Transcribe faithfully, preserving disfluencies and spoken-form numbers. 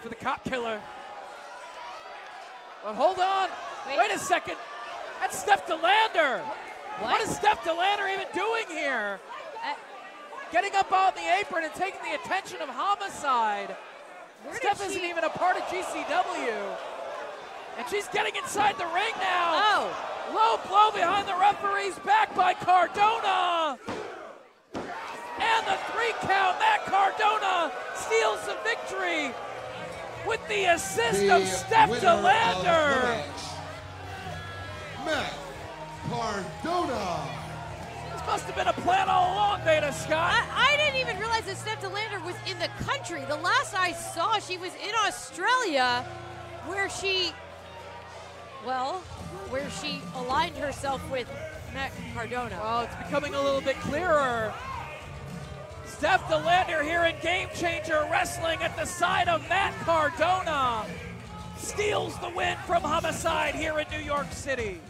for the cop killer. But hold on. Wait, Wait a second. That's Steph De Lander. What? What is Steph De Lander even doing here? Uh, Getting up on the apron and taking the attention of Homicide. Steph isn't even a part of G C W. And she's getting inside the ring now. Oh. Low blow behind the referee's back by Cardona. And the three count. Matt Cardona steals the victory with the assist the of Steph De Lander. Matt Cardona. This must have been a plan all along, Dana Scott. I, I didn't even realize that Steph De Lander was in the country. The last I saw, she was in Australia, where she, well, where she aligned herself with Matt Cardona. Well, it's becoming a little bit clearer. Steph De Lander here in Game Changer Wrestling at the side of Matt Cardona. Steals the win from Homicide here in New York City.